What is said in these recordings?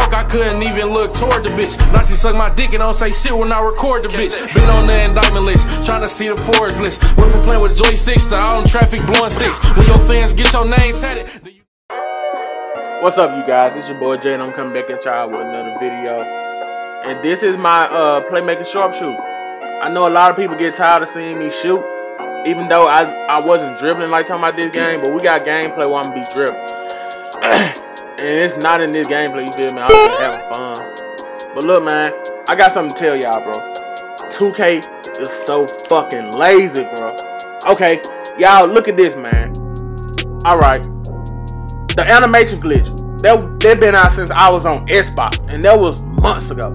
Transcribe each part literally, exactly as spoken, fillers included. broke, I couldn't even look toward the bitch. Now she suck my dick and don't say shit when I record the bitch. Been on the indictment list, trying to see the forest list. Went from playing with joysticks to out in traffic blowing sticks. When your fans get your name tatted. What's up, you guys? It's your boy Jay, and I'm coming back at y'all with another video. And this is my uh, playmaking sharpshoot. I know a lot of people get tired of seeing me shoot, even though I, I wasn't dribbling like talking about this game, but we got gameplay where I'm gonna be dribbling. And it's not in this gameplay, you feel me? I'm just having fun. But look, man, I got something to tell y'all, bro. two K is so fucking lazy, bro. Okay, y'all, look at this, man. Alright. The animation glitch. That, that been out since I was on Xbox, and that was months ago.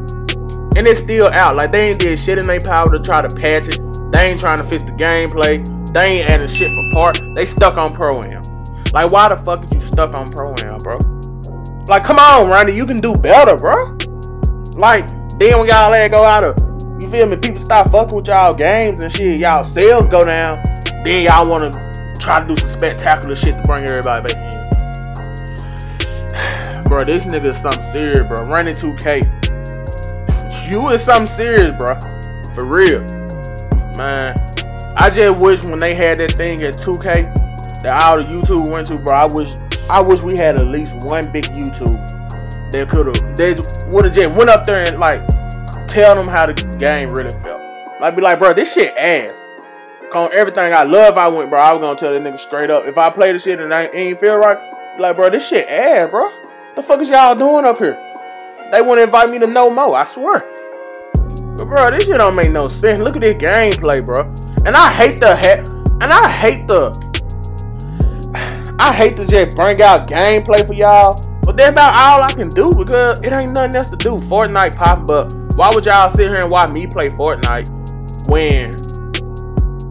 And it's still out. Like, they ain't did shit in their power to try to patch it. They ain't trying to fix the gameplay. They ain't adding shit for part. They stuck on Pro-Am. Like, why the fuck are you stuck on Pro-Am, bro? Like, come on, Ronnie. You can do better, bro. Like, then when y'all let go out of, you feel me, people stop fucking with y'all games and shit. Y'all sales go down. Then y'all want to try to do some spectacular shit to bring everybody back in. Bro, this nigga is something serious, bro. Ronnie two K. You is something serious, bro. For real. Man, I just wish when they had that thing at two K that all the YouTube went to, bro. I wish I wish we had at least one big YouTube that could have, they would have just went up there and like tell them how the game really felt. Like, be like, bro, this shit ass. On everything I love, I went, bro. I was gonna tell that nigga straight up. If I play the shit and I ain't feel right, like, bro, this shit ass, bro. The fuck is y'all doing up here? They want to invite me to no more, I swear. But bro, this shit don't make no sense. Look at this gameplay, bro. And I hate the hat. And I hate the. I hate to just bring out gameplay for y'all, but that's about all I can do because it ain't nothing else to do. Fortnite popping up. Why would y'all sit here and watch me play Fortnite when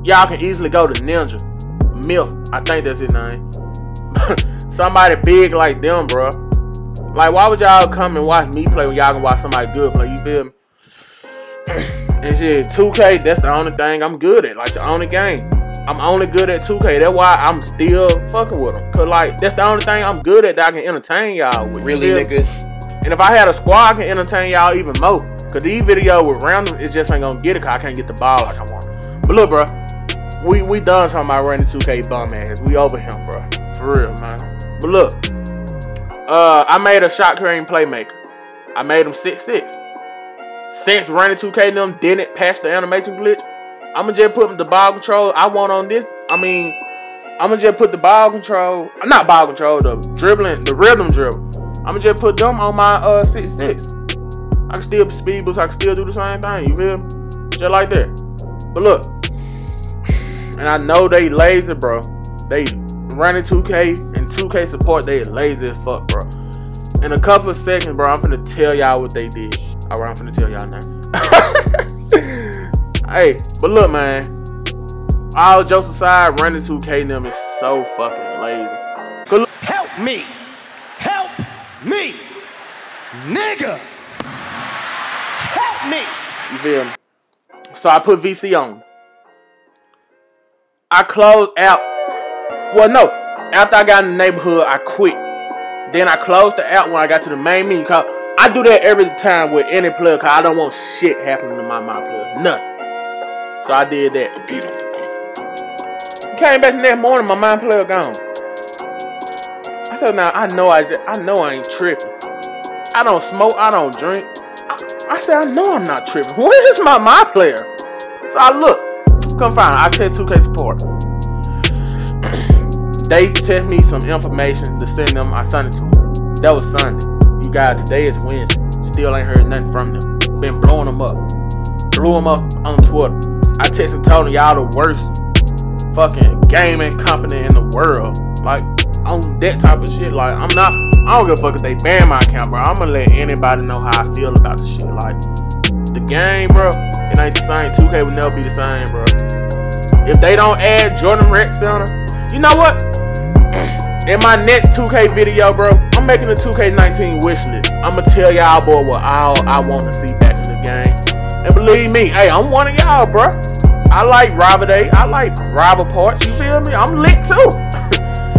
y'all can easily go to NINJA, Myth, I think that's his name. Somebody big like them, bro. Like, why would y'all come and watch me play when y'all can watch somebody good play, you feel me? And shit, two K, that's the only thing I'm good at. Like, the only game. I'm only good at two K. That's why I'm still fucking with them. Because, like, that's the only thing I'm good at that I can entertain y'all with. Really, nigga? And if I had a squad, I can entertain y'all even more. Because these videos with random, it just ain't going to get it because I can't get the ball like I want. But look, bro. We, we done talking about running two K bum ass. We over him, bro. For real, man. But look. Uh, I made a shot creating playmaker. I made him six six. Since Ronnie two K and them didn't patch the animation glitch, I'ma just put the ball control I want on this. I mean, I'ma just put the ball control, not ball control, the dribbling, the rhythm dribble. I'ma just put them on my uh six six. I can still speed boost. I can still do the same thing. You feel me? Just like that. But look, and I know they lazy, bro. They Ronnie two K and two K support, they lazy as fuck, bro. In a couple of seconds, bro, I'm finna tell y'all what they did. Alright, I'm finna tell y'all now. Hey, but look, man. All jokes aside, Ronnie two K and them is so fucking lazy. Help me. Help me. Nigga. Help me. You feel me? So I put V C on. I closed out. Well, no. After I got in the neighborhood, I quit. Then I closed the app when I got to the main meeting. Cause I do that every time with any player because I don't want shit happening to my my player. Nothing. So I did that. Came back the next morning, my mind player gone. I said, now I know I just, I know I ain't tripping. I don't smoke, I don't drink. I, I said, I know I'm not tripping. Where is my my player? So I look, come find. I text two K support. They sent me some information to send them. I sent it to them. That was Sunday. You guys, today is Wednesday. Still ain't heard nothing from them. Been blowing them up. Blew them up on Twitter. I texted and told them y'all the worst fucking gaming company in the world. Like, on that type of shit. Like, I'm not, I don't give a fuck if they ban my account, bro. I'm gonna let anybody know how I feel about the shit. Like, the game, bro, it ain't the same. two K would never be the same, bro. If they don't add Jordan Rex Center, you know what? In my next two K video, bro, I'm making a two K nineteen wishlist. I'ma tell y'all, boy, what all I want to see back in the game. And believe me, hey, I'm one of y'all, bro. I like rival day. I like rival parts. You feel me? I'm lit too.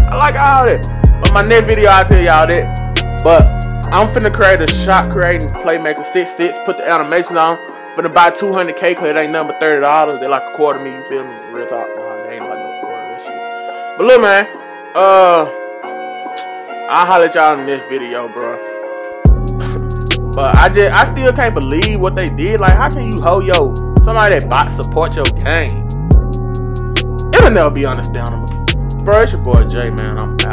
I like all that. But my next video, I'll tell y'all that. But I'm finna create a shot creating playmaker six six, put the animation on. Finna buy two hundred K cause it ain't nothing but thirty dollars. They like a quarter me, you feel me? Real talk, nah, they ain't like no quarter of this shit. But look, man, uh, I'll holler at y'all in this video, bro. But I just, I still can't believe what they did. Like, how can you hold yo somebody that bot support your game? It'll never be understandable. Bro, it's your boy Jay, man. I'm